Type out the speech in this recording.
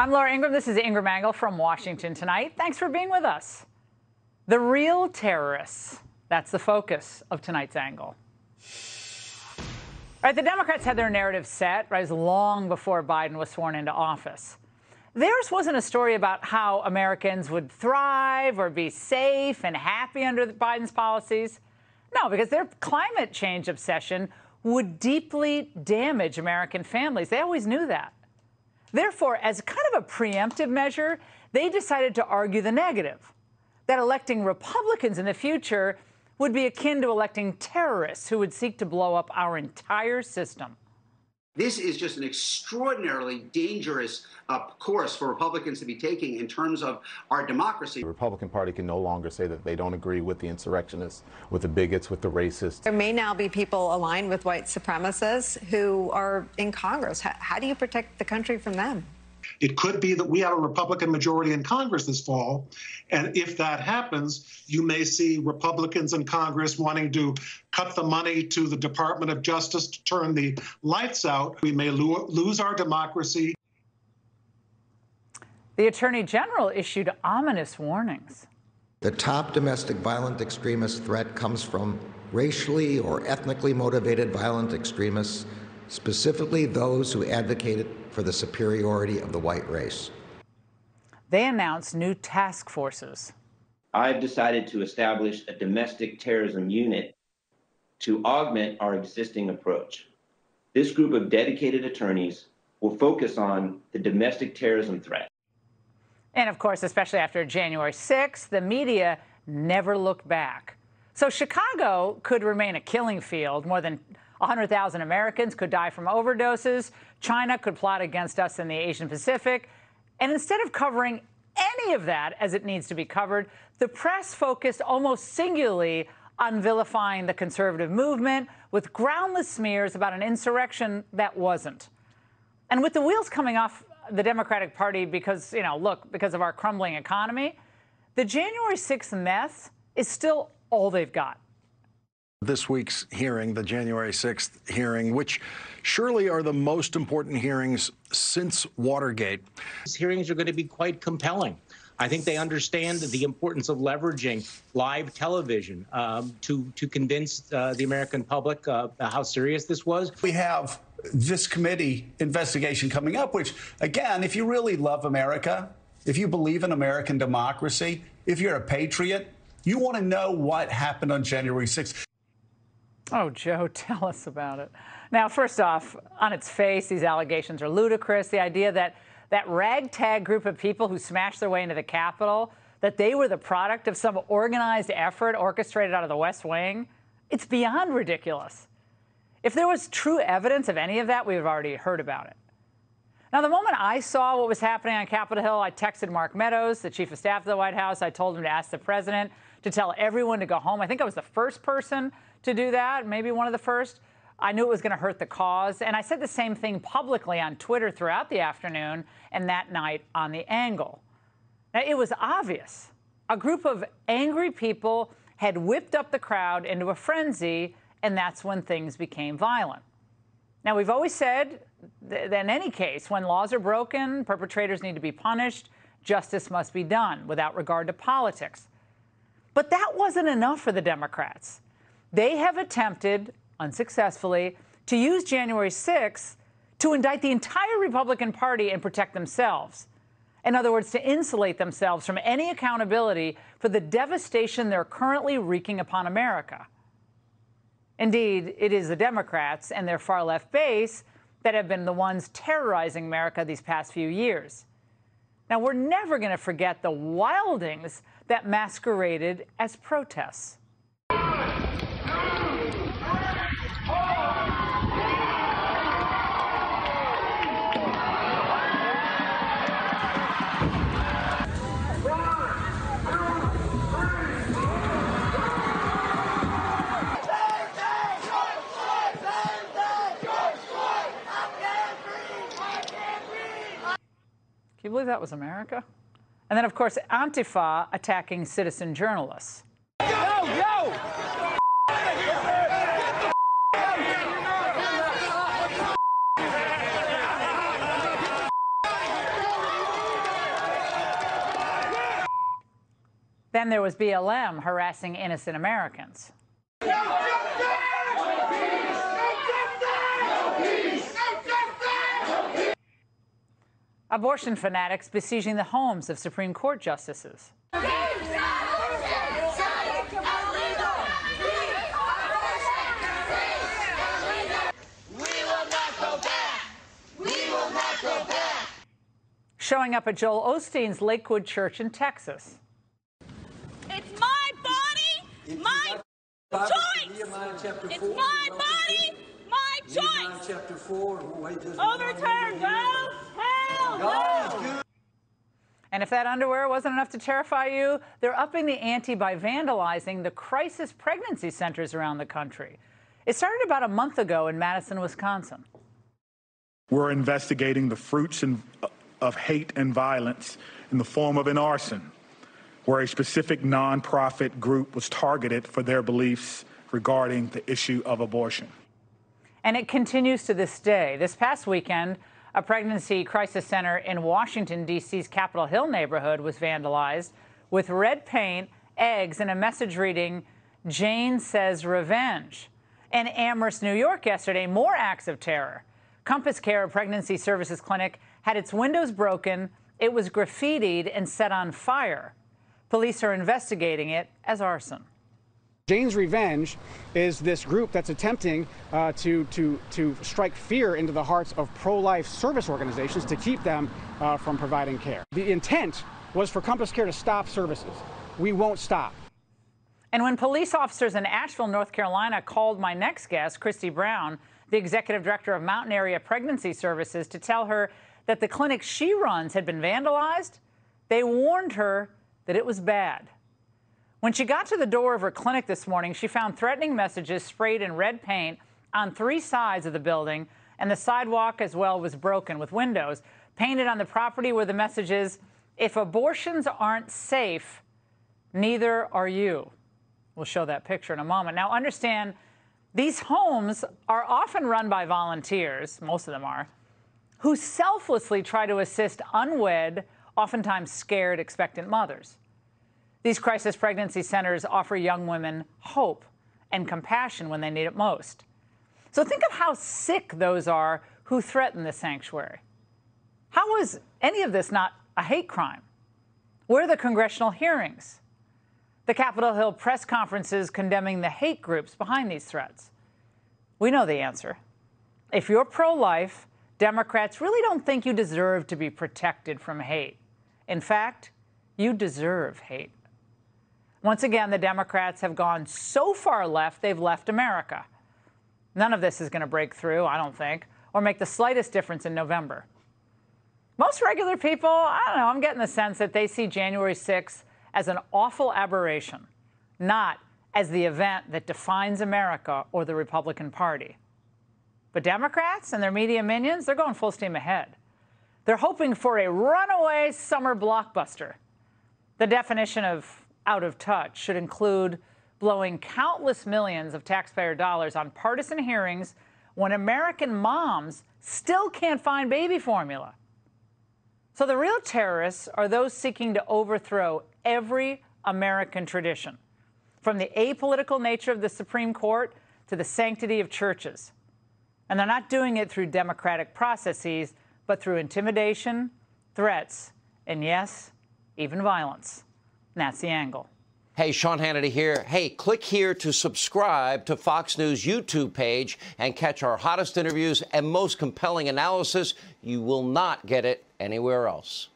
I'm Laura Ingraham. This is The Ingraham Angle from Washington tonight. Thanks for being with us. The real terrorists, that's the focus of tonight's angle. All right, the Democrats had their narrative set, right, long before Biden was sworn into office. Theirs wasn't a story about how Americans would thrive or be safe and happy under Biden's policies. No, because their climate change obsession would deeply damage American families. They always knew that. Therefore, as kind of a preemptive measure, they decided to argue the negative, that electing Republicans in the future would be akin to electing terrorists who would seek to blow up our entire system. This is just an extraordinarily dangerous course for Republicans to be taking in terms of our democracy. The Republican Party can no longer say that they don't agree with the insurrectionists, with the bigots, with the racists. There may now be people aligned with white supremacists who are in Congress. How do you protect the country from them? It could be that we have a Republican majority in Congress this fall, and if that happens, you may see Republicans in Congress wanting to cut the money to the Department of Justice to turn the lights out. We may lose our democracy. The Attorney General issued ominous warnings. The top domestic violent extremist threat comes from racially or ethnically motivated violent extremists, specifically those who advocated for the superiority of the white race. They announced new task forces. I've decided to establish a domestic terrorism unit to augment our existing approach. This group of dedicated attorneys will focus on the domestic terrorism threat. And of course, especially after January 6th, the media never looked back. So Chicago could remain a killing field. More than 100,000 Americans could die from overdoses. China could plot against us in the Asian Pacific. And instead of covering any of that as it needs to be covered, the press focused almost singularly on vilifying the conservative movement with groundless smears about an insurrection that wasn't. And with the wheels coming off the Democratic Party because, you know, look, because of our crumbling economy, the January 6th mess is still all they've got. This week's hearing, the January 6th hearing, which surely are the most important hearings since Watergate. These hearings are going to be quite compelling. I think they understand the importance of leveraging live television to convince the American public how serious this was. We have this committee investigation coming up, which, again, if you really love America, if you believe in American democracy, if you're a patriot, you want to know what happened on January 6th. Oh, Joe, tell us about it. Now, first off, on its face, these allegations are ludicrous. The idea that that ragtag group of people who smashed their way into the Capitol, that they were the product of some organized effort orchestrated out of the West Wing, it's beyond ridiculous. If there was true evidence of any of that, we would have already heard about it. Now, the moment I saw what was happening on Capitol Hill, I texted Mark Meadows, the chief of staff of the White House. I told him to ask the president to tell everyone to go home. I think I was the first person to do that, maybe one of the first. I knew it was going to hurt the cause. And I said the same thing publicly on Twitter throughout the afternoon and that night on The Angle. Now, it was obvious. A group of angry people had whipped up the crowd into a frenzy, and that's when things became violent. Now, we've always said that in any case, when laws are broken, perpetrators need to be punished. Justice must be done without regard to politics. But that wasn't enough for the Democrats. They have attempted, unsuccessfully, to use January 6th to indict the entire Republican Party and protect themselves. In other words, to insulate themselves from any accountability for the devastation they're currently wreaking upon America. Indeed, it is the Democrats and their far-left base that have been the ones terrorizing America these past few years. Now, we're never going to forget the wildings that masqueraded as protests. Can you believe that was America? And then, of course, Antifa attacking citizen journalists. Yo, yo! Get the out of here! Get the out of here! Then there was BLM harassing innocent Americans. No justice! No peace! No justice! No justice! No peace! Abortion fanatics besieging the homes of Supreme Court justices. Showing up at Joel Osteen's Lakewood Church in Texas. It's my body, my choice. It's my body, my choice. Overturn Roe. Hell no. And if that underwear wasn't enough to terrify you, they're upping the ante by vandalizing the crisis pregnancy centers around the country. It started about a month ago in Madison, Wisconsin. We're investigating the fruits and of hate and violence in the form of an arson, where a specific nonprofit group was targeted for their beliefs regarding the issue of abortion. And it continues to this day. This past weekend, a pregnancy crisis center in Washington, D.C.'s Capitol Hill neighborhood was vandalized with red paint, eggs, and a message reading, "Jane says revenge." In Amherst, New York yesterday, more acts of terror. Compass Care Pregnancy Services Clinic had its windows broken, it was graffitied and set on fire. Police are investigating it as arson. Jane's Revenge is this group that's attempting to strike fear into the hearts of pro-life service organizations to keep them from providing care. The intent was for Compass Care to stop services. We won't stop. And when police officers in Asheville, North Carolina, called my next guest, Christy Brown, the executive director of Mountain Area Pregnancy Services, to tell her that the clinic she runs had been vandalized, they warned her that it was bad. When she got to the door of her clinic this morning, she found threatening messages sprayed in red paint on three sides of the building, and the sidewalk as well was broken with windows. Painted on the property were the messages, "If abortions aren't safe, neither are you." We'll show that picture in a moment. Now understand, these homes are often run by volunteers, most of them are, who selflessly try to assist unwed, oftentimes scared, expectant mothers. These crisis pregnancy centers offer young women hope and compassion when they need it most. So think of how sick those are who threaten the sanctuary. How was any of this not a hate crime? Where are the congressional hearings? The Capitol Hill press conferences condemning the hate groups behind these threats? We know the answer. If you're pro-life, Democrats really don't think you deserve to be protected from hate. In fact, you deserve hate. Once again, the Democrats have gone so far left, they've left America. None of this is going to break through, I don't think, or make the slightest difference in November. Most regular people, I don't know, I'm getting the sense that they see January 6th as an awful aberration, not as the event that defines America or the Republican Party. But Democrats and their media minions, they're going full steam ahead. They're hoping for a runaway summer blockbuster. The definition of out of touch should include blowing countless millions of taxpayer dollars on partisan hearings when American moms still can't find baby formula. So the real terrorists are those seeking to overthrow every American tradition, from the apolitical nature of the Supreme Court to the sanctity of churches. And they're not doing it through democratic processes, but through intimidation, threats, and yes, even violence. And that's The Angle. Hey, Sean Hannity here. Hey, click here to subscribe to Fox News YouTube page and catch our hottest interviews and most compelling analysis. You will not get it anywhere else.